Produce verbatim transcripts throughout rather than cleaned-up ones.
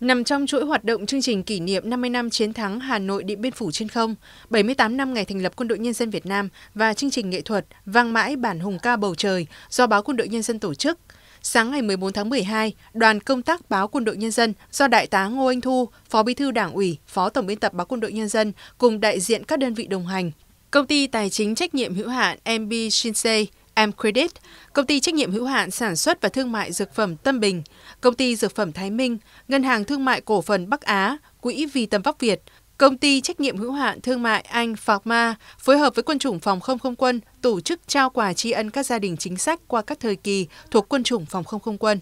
Nằm trong chuỗi hoạt động chương trình kỷ niệm năm mươi năm chiến thắng Hà Nội Điện Biên Phủ trên không, bảy mươi tám năm ngày thành lập Quân đội Nhân dân Việt Nam và chương trình nghệ thuật Vang mãi Bản Hùng Ca Bầu Trời do Báo Quân đội Nhân dân tổ chức, sáng ngày mười bốn tháng mười hai, đoàn công tác Báo Quân đội Nhân dân do Đại tá Ngô Anh Thu, Phó Bí thư Đảng ủy, Phó Tổng biên tập Báo Quân đội Nhân dân cùng đại diện các đơn vị đồng hành, Công ty Tài chính trách nhiệm hữu hạn em bê Shinsei, Em Credit, Công ty trách nhiệm hữu hạn sản xuất và thương mại dược phẩm Tâm Bình, Công ty dược phẩm Thái Minh, Ngân hàng thương mại cổ phần Bắc Á, Quỹ Vì Tầm Vóc Việt, Công ty trách nhiệm hữu hạn thương mại Anh Pharma phối hợp với Quân chủng Phòng không Không quân tổ chức trao quà tri ân các gia đình chính sách qua các thời kỳ thuộc Quân chủng Phòng không Không quân.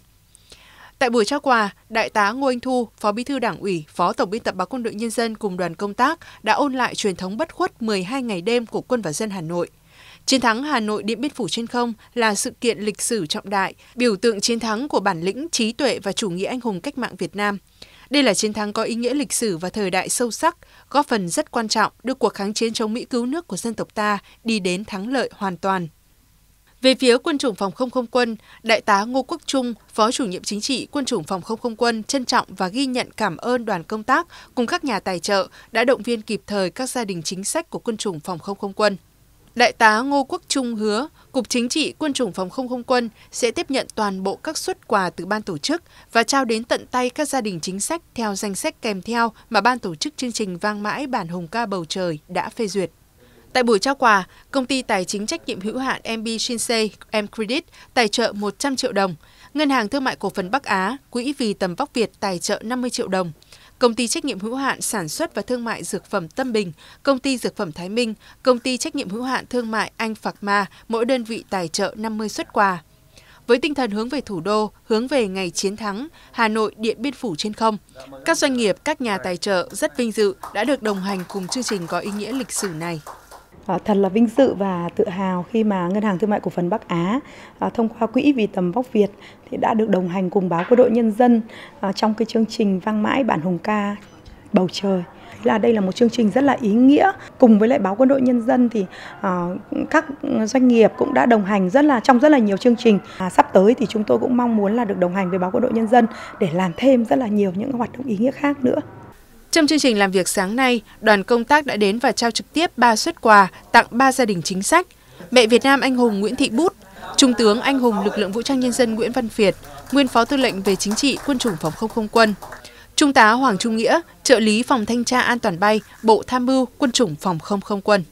Tại buổi trao quà, Đại tá Ngô Anh Thu, Phó Bí thư Đảng ủy, Phó Tổng biên tập Báo Quân đội Nhân dân cùng đoàn công tác đã ôn lại truyền thống bất khuất mười hai ngày đêm của quân và dân Hà Nội. Chiến thắng Hà Nội Điện Biên Phủ trên không là sự kiện lịch sử trọng đại, biểu tượng chiến thắng của bản lĩnh, trí tuệ và chủ nghĩa anh hùng cách mạng Việt Nam. Đây là chiến thắng có ý nghĩa lịch sử và thời đại sâu sắc, góp phần rất quan trọng đưa cuộc kháng chiến chống Mỹ cứu nước của dân tộc ta đi đến thắng lợi hoàn toàn. Về phía Quân chủng Phòng không Không quân, Đại tá Ngô Quốc Trung, Phó Chủ nhiệm Chính trị Quân chủng Phòng không Không quân trân trọng và ghi nhận cảm ơn đoàn công tác cùng các nhà tài trợ đã động viên kịp thời các gia đình chính sách của Quân chủng Phòng không Không quân. Đại tá Ngô Quốc Trung hứa, Cục Chính trị Quân chủng Phòng không Không quân sẽ tiếp nhận toàn bộ các suất quà từ ban tổ chức và trao đến tận tay các gia đình chính sách theo danh sách kèm theo mà ban tổ chức chương trình Vang mãi Bản Hùng Ca Bầu Trời đã phê duyệt. Tại buổi trao quà, Công ty Tài chính trách nhiệm hữu hạn em bê Shinsei, Em Credit tài trợ một trăm triệu đồng, Ngân hàng Thương mại Cổ phần Bắc Á, Quỹ Vì Tầm Vóc Việt tài trợ năm mươi triệu đồng. Công ty trách nhiệm hữu hạn sản xuất và thương mại dược phẩm Tâm Bình, Công ty dược phẩm Thái Minh, Công ty trách nhiệm hữu hạn thương mại Anh Pharma mỗi đơn vị tài trợ năm mươi suất quà. Với tinh thần hướng về thủ đô, hướng về ngày chiến thắng Hà Nội Điện Biên Phủ trên không, các doanh nghiệp, các nhà tài trợ rất vinh dự đã được đồng hành cùng chương trình có ý nghĩa lịch sử này. Thật là vinh dự và tự hào khi mà Ngân hàng Thương mại Cổ phần Bắc Á thông qua Quỹ Vì Tầm Vóc Việt thì đã được đồng hành cùng Báo Quân đội Nhân dân trong cái chương trình Vang mãi Bản Hùng Ca Bầu Trời. Là đây là một chương trình rất là ý nghĩa. Cùng với lại Báo Quân đội Nhân dân thì các doanh nghiệp cũng đã đồng hành rất là trong rất là nhiều chương trình. Sắp tới thì chúng tôi cũng mong muốn là được đồng hành với Báo Quân đội Nhân dân để làm thêm rất là nhiều những hoạt động ý nghĩa khác nữa. Trong chương trình làm việc sáng nay, đoàn công tác đã đến và trao trực tiếp ba suất quà tặng ba gia đình chính sách: mẹ Việt Nam anh hùng Nguyễn Thị Bút, Trung tướng anh hùng lực lượng vũ trang nhân dân Nguyễn Văn Việt, nguyên Phó Tư lệnh về Chính trị Quân chủng Phòng không Không quân; Trung tá Hoàng Trung Nghĩa, trợ lý phòng thanh tra an toàn bay, Bộ Tham mưu Quân chủng Phòng không Không quân.